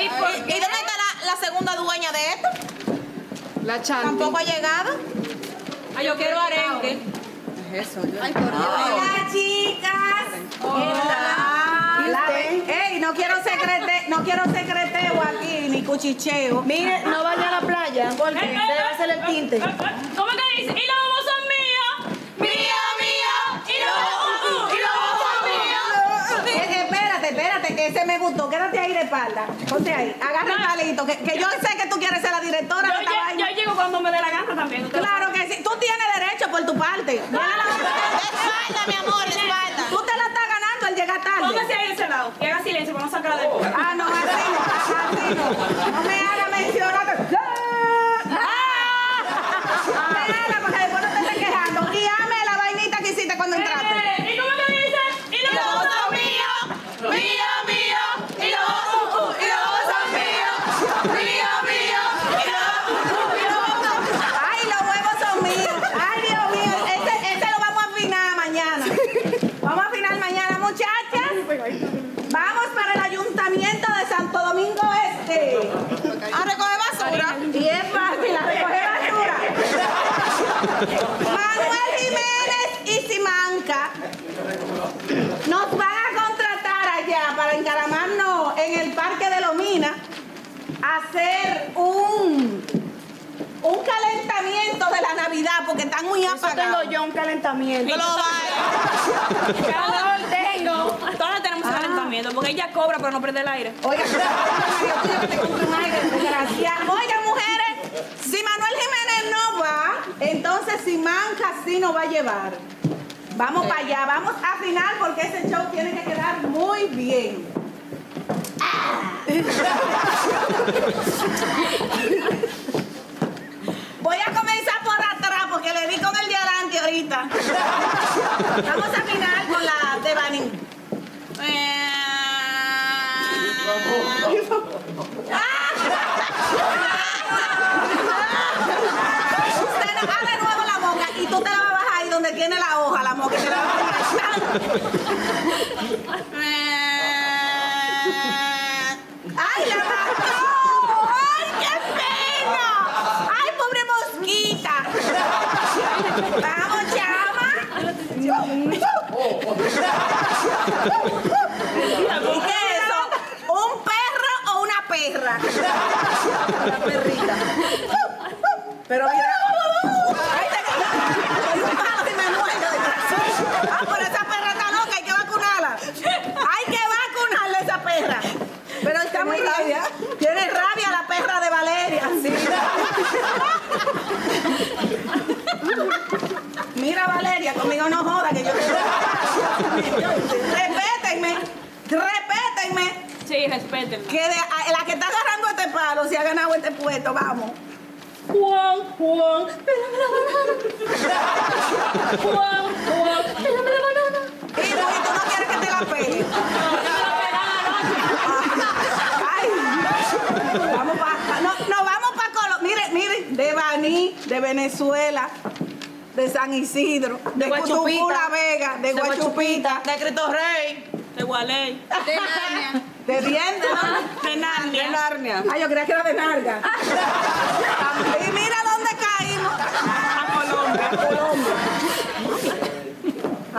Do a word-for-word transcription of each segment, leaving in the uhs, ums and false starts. Ay, ¿por qué? ¿Y dónde está la, la segunda dueña de esto? La Chanti. Tampoco ha llegado. Ay, yo quiero arenque. ¿Qué es eso? Yo... Ay, por Dios. Hola, chicas. Hola. Hola. Ey, no quiero secreteo, no quiero secreteo aquí, ni cuchicheo. Mire, no vaya a la playa porque eh, eh, te va a hacer el tinte. Eh, eh, ¿Cómo que dice? Ese me gustó, quédate ahí de espalda. Ponte ahí, agarra el palito. Que, que yo, yo sé que tú quieres ser la directora. Yo, lle ahí. Yo llego cuando me dé la gana también. Claro que sí, tú tienes derecho por tu parte. No, la espalda, mi amor, espalda. Tú te la estás ganando al llegar tarde. Póngase ahí de ese lado y haga silencio para no sacar la de boca. Ah, no, así no, así no. No me haga mencionar. No me haga, porque después no te estés quejando. Guíame la vainita que hiciste cuando entraste. Eh, ¿Y cómo te dices? Y los dos míos, míos. A recoger basura. Y es fácil, a recoger basura. Manuel Jiménez y Simanca nos van a contratar allá para encaramarnos en el Parque de Lomina a hacer un, un calentamiento de la Navidad porque están muy apagados. Yo tengo yo un calentamiento. Global. Todas tenemos ah. calentamiento, porque ella cobra pero no prende el aire. Oiga, Oiga, mujeres, si Manuel Jiménez no va, entonces Simanca sí nos va a llevar. Vamos sí. para allá, vamos a afinar porque ese show tiene que quedar muy bien. Ah. Voy a comenzar por atrás porque le di con el de adelante ahorita. Vamos a afinar con la de Baní. Usted le abre de nuevo la boca y tú te la vas a bajar ahí donde tiene la hoja, la moca, y te la vas a bajar. ¡Ay, la mató! ¡Ay, qué pena! ¡Ay, pobre mosquita! ¡Vamos, chama! La perrita. Pero mira. Ahí te un palo y me muero de corazón. Ah, pero esa perra está loca, hay que vacunarla. Hay que vacunarle a esa perra. Pero está muy rabia. Tiene rabia la perra de Valeria. Sí. Mira, Valeria, conmigo no joda que yo te Respétenme. Respétenme. Sí, respétenme. Que de, a, la que está agarrando este palo, si ha ganado este puesto, vamos. Juan, Juan, pélame la banana. Juan, Juan, pélame la banana. Y no, y tú no quieres que te la pegue. Ay, vamos para, no, no, vamos para Colombia. Miren, miren, de Baní, de Venezuela, de San Isidro, de, de Cutupú, La Vega, de, de Guachupita, de Cristo Rey, de Gualey, de Narnia. ¿De bien? De, de Narnia. De Narnia. Ay, yo creía que era de Narga. Y mira dónde caímos. A Colombia. A Colombia.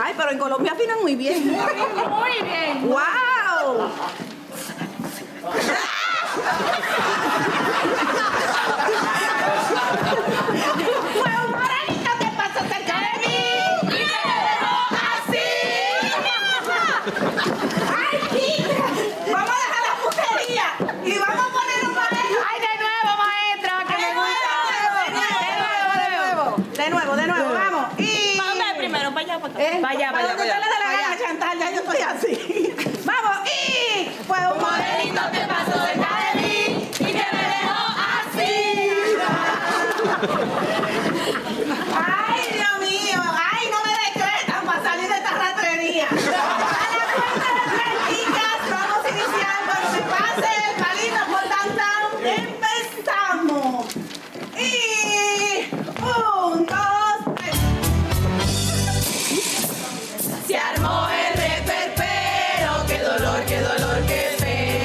Ay, pero en Colombia afinan muy bien. Muy bien. Muy bien. ¡Wow! Vaya, vaya, vaya. Vaya, Chantal, ya yo estoy así. Vamos, y fue un modelito que pasó detrás de mí y que me dejó así. Ay, Dios mío, ay, no me decretan para salir de esta ratrería. A la cuenta de tres chicas, vamos iniciando. No se pase el palito por tan tan. Empezamos. Y un, dos. Se armó el reperpero, qué dolor, qué dolor, qué fe.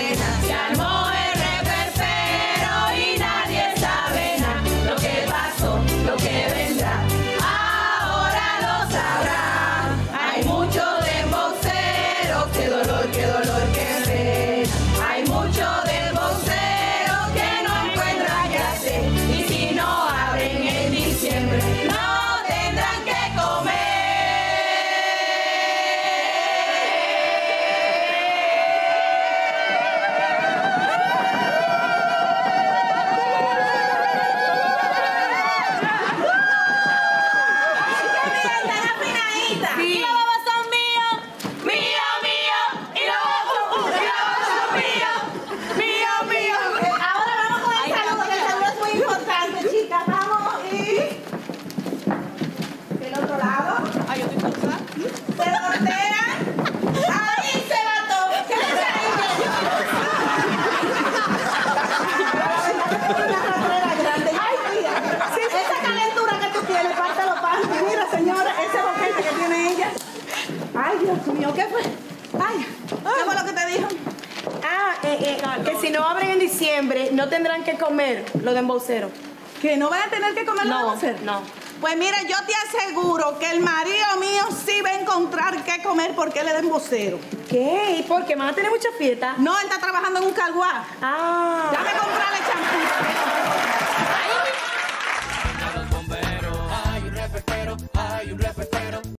Ay, Dios mío, ¿qué fue? Ay, ¿qué fue lo que te dijo? Ah, eh, eh, que si no abren en diciembre, no tendrán que comer los dembowseros. ¿Que no van a tener que comer los dembowseros? No, no. Pues mira, yo te aseguro que el marido mío sí va a encontrar qué comer porque él es dembowsero. ¿Qué? ¿Y por qué? ¿Van a tener mucha fiesta? No, él está trabajando en un carguá. Ah. Dame comprarle champú.